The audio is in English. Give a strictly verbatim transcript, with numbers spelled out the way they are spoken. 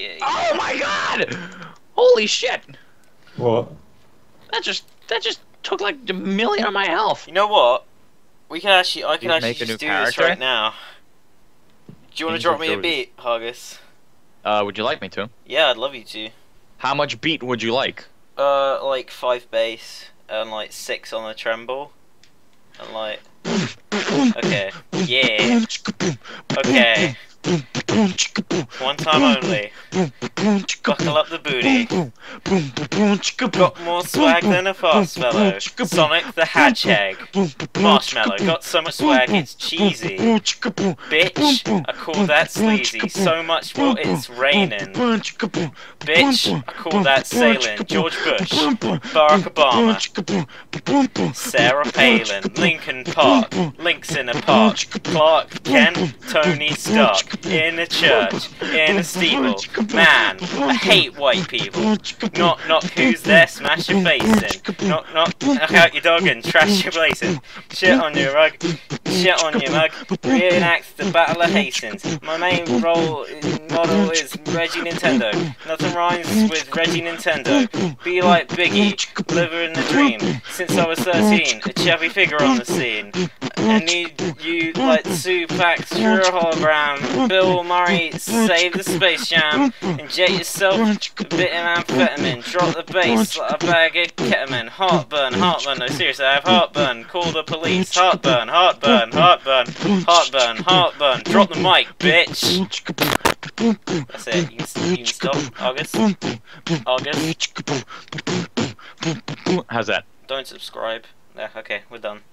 yeah. Oh my god! Holy shit! What? That just that just took like a million of my health. You know what? We can actually I can You'd actually just do character? this right now. Do you want to drop me a beat, Hargus? Uh, would you like me to? Yeah, I'd love you to. How much beat would you like? Uh, like five bass and like six on the tremble and like. Okay. Yeah. Okay. One time only. Buckle up the booty. Got more swag than a fast fellow. Sonic the Hatch Egg. Marshmallow. Got so much swag it's cheesy. Bitch, I call that sleazy. So much more it's raining. Bitch, I call that sailing. George Bush. Barack Obama. Sarah Palin. Linkin Park. Links in a park. Clark Kent. Tony Stark. In a church, in a steeple. Man, I hate white people. Knock, knock, who's there? Smash your face in. Knock, knock, knock out your dog and trash your place in. Shit on your rug, shit on your mug. Reenact the Battle of Hastings. My main role model is Reggie Nintendo. Nothing rhymes with Reggie Nintendo. Be like Biggie, living the dream. Since I was thirteen, a chubby figure on the scene. I need you like Tupac through a hologram. Bill Murray, save the Space Jam. Inject yourself a bit of amphetamine. Drop the bass like a bag of ketamine. Heartburn, heartburn, no seriously, I have heartburn. Call the police. Heartburn, heartburn, heartburn, heartburn, heartburn. heartburn. Drop the mic, bitch. That's it, you can, you can stop, Hargus. Hargus. How's that? Don't subscribe. Yeah, okay, we're done.